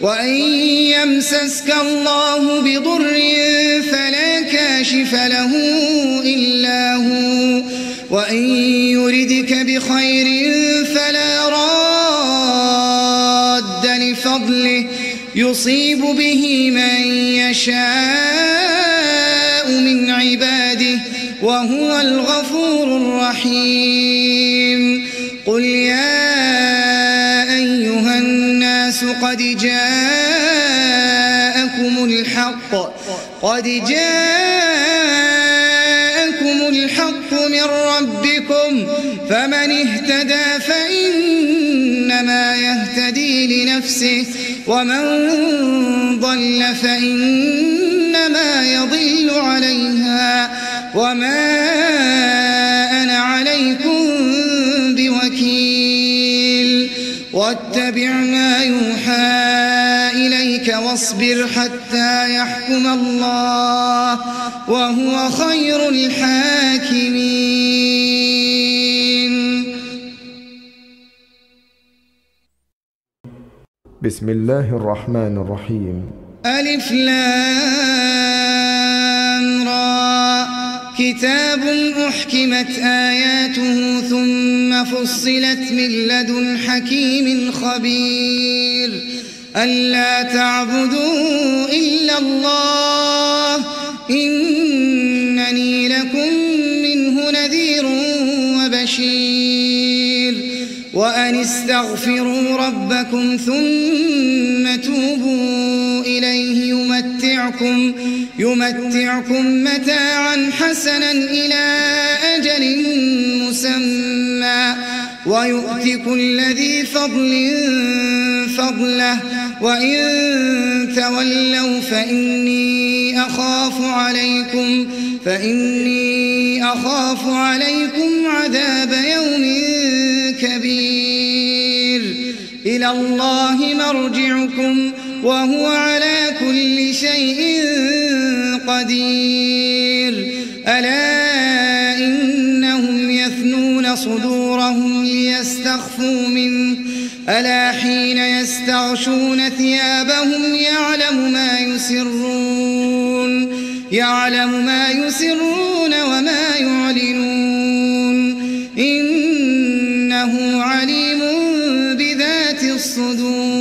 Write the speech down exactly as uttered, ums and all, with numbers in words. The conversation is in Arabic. وَإِنْ يَمْسَسْكَ اللَّهُ بِضُرٍّ فَلَا كَاشِفَ لَهُ إِلَّا هُوَ وَإِنْ يُرِدْكَ بِخَيْرٍ فَلَا رَادَّ لِفَضْلِهِ يُصِيبُ بِهِ مَنْ يَشَاءُ مِنْ عِبَادِهِ وَهُوَ الْغَفُورُ الرَّحِيمُ قُلْ يَا أَيُّهَا النَّاسُ قَدْ جَاءَكُمُ الْحَقُّ قَدْ جَاءَكُمُ الْحَقُّ مِنْ رَبِّكُمْ فَمَنِ اهْتَدَى فَإِنَّمَا يَهْتَدِي لِنَفْسِهِ ومن ضل فإنما يضل عليها وما أنا عليكم بوكيل واتبع ما يوحى إليك واصبر حتى يحكم الله وهو خير الحاكمين. بسم الله الرحمن الرحيم. ألف لام را كتاب أحكمت آياته ثم فصلت من لدن حكيم خبير ألا تعبدوا إلا الله إنني لكم منه نذير وبشير وأن استغفروا ربكم ثم توبوا إليه يمتعكم, يمتعكم متاعا حسنا إلى أجل مسمى ويؤت كل ذي فضل فضله وإن تولوا فإني أخاف عليكم فإني أخاف عليكم عذاب يوم كبير. إلى الله مرجعكم وهو على كل شيء قدير. ألا إنهم يثنون صدورهم ليستخفوا منه ألا حين يستغشون ثيابهم يعلم ما يسرون يعلم ما يسرون وما يعلنون إنه عليم بذات الصدور.